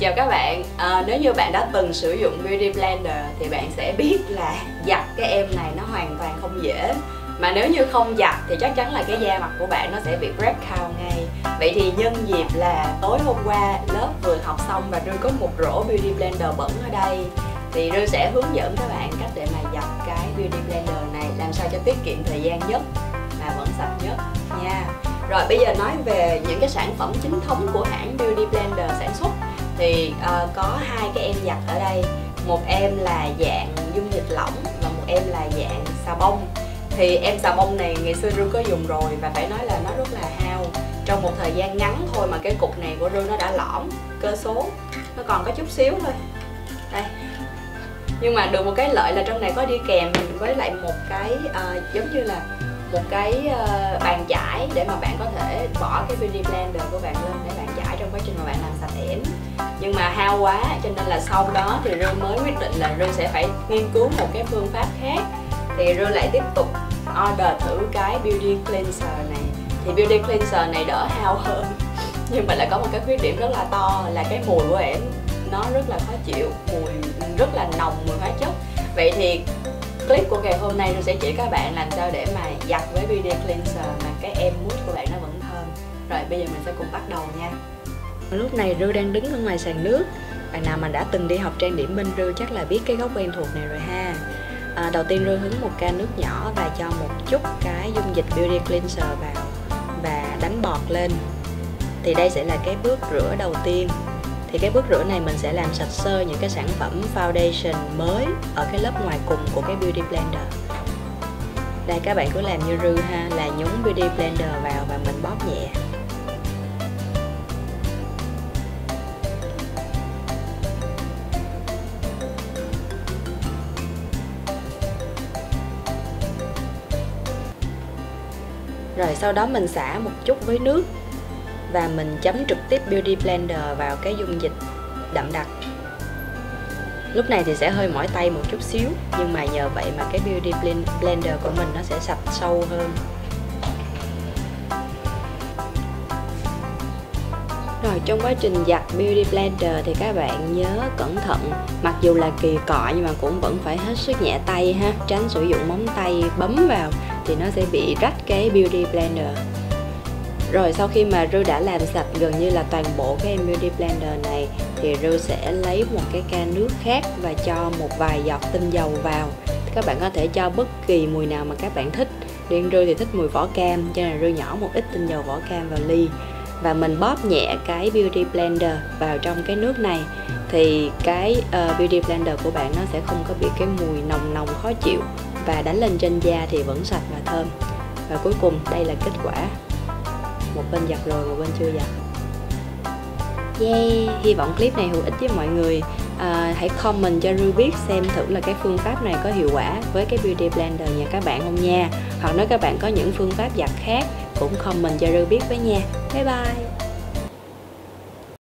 Chào các bạn, nếu như bạn đã từng sử dụng Beauty Blender thì bạn sẽ biết là giặt cái em này nó hoàn toàn không dễ. Mà nếu như không giặt thì chắc chắn là cái da mặt của bạn nó sẽ bị breakout ngay. Vậy thì nhân dịp là tối hôm qua lớp vừa học xong và Rư có một rổ Beauty Blender bẩn ở đây, thì Rư sẽ hướng dẫn các bạn cách để mà giặt cái Beauty Blender này làm sao cho tiết kiệm thời gian nhất mà vẫn sạch nhất nha. Rồi bây giờ nói về những cái sản phẩm chính thống của hãng Beauty Blender sản xuất thì có hai cái em giặt ở đây, một em là dạng dung dịch lỏng và một em là dạng xà bông. Thì em xà bông này ngày xưa Rư có dùng rồi và phải nói là nó rất là hao. Trong một thời gian ngắn thôi mà cái cục này của Rư nó đã lõm cơ số, nó còn có chút xíu thôi đây. Nhưng mà được một cái lợi là trong này có đi kèm với lại một cái giống như là một cái bàn chải để mà bạn có thể bỏ cái Beauty Blender của bạn lên để bạn chải trong quá trình mà bạn làm sạch ẻm. Nhưng mà hao quá cho nên là sau đó thì Rư mới quyết định là Rư sẽ phải nghiên cứu một cái phương pháp khác. Thì Rư lại tiếp tục order thử cái Beauty Cleanser này. Thì Beauty Cleanser này đỡ hao hơn nhưng mà lại có một cái khuyết điểm rất là to là cái mùi của ẻm nó rất là khó chịu, mùi rất là nồng, mùi hóa chất. Vậy thì clip của ngày hôm nay Rư sẽ chỉ các bạn làm sao để mà giặt với Beauty Cleanser mà cái em mút của bạn nó vẫn thơm. Rồi bây giờ mình sẽ cùng bắt đầu nha. Lúc này Rư đang đứng ở ngoài sàn nước. Bạn nào mà đã từng đi học trang điểm bên Rư chắc là biết cái góc quen thuộc này rồi ha. Đầu tiên Rư hứng một ca nước nhỏ và cho một chút cái dung dịch Beauty Cleanser vào và đánh bọt lên. Thì đây sẽ là cái bước rửa đầu tiên. Thì cái bước rửa này mình sẽ làm sạch sơ những cái sản phẩm foundation mới ở cái lớp ngoài cùng của cái Beauty Blender. Đây các bạn cứ làm như Rư ha, là nhúng Beauty Blender vào và mình bóp nhẹ. Rồi sau đó mình xả một chút với nước và mình chấm trực tiếp Beauty Blender vào cái dung dịch đậm đặc. Lúc này thì sẽ hơi mỏi tay một chút xíu, nhưng mà nhờ vậy mà cái Beauty Blender của mình nó sẽ sạch sâu hơn. Rồi trong quá trình giặt Beauty Blender thì các bạn nhớ cẩn thận. Mặc dù là kỳ cọ nhưng mà cũng vẫn phải hết sức nhẹ tay ha, tránh sử dụng móng tay bấm vào thì nó sẽ bị rách cái Beauty Blender. Rồi sau khi mà Rư đã làm sạch gần như là toàn bộ cái em Beauty Blender này thì Rư sẽ lấy một cái ca nước khác và cho một vài giọt tinh dầu vào. Các bạn có thể cho bất kỳ mùi nào mà các bạn thích. Riêng Rư thì thích mùi vỏ cam cho nên Rư nhỏ một ít tinh dầu vỏ cam vào ly. Và mình bóp nhẹ cái Beauty Blender vào trong cái nước này thì cái Beauty Blender của bạn nó sẽ không có bị cái mùi nồng khó chịu, và đánh lên trên da thì vẫn sạch và thơm. Và cuối cùng đây là kết quả. Một bên giặt rồi, một bên chưa giặt. Yeah! Hy vọng clip này hữu ích với mọi người. Hãy comment cho Rư biết xem thử là cái phương pháp này có hiệu quả với cái Beauty Blender nhà các bạn không nha. Hoặc nếu các bạn có những phương pháp giặt khác cũng comment cho Rư biết với nha. Bye bye!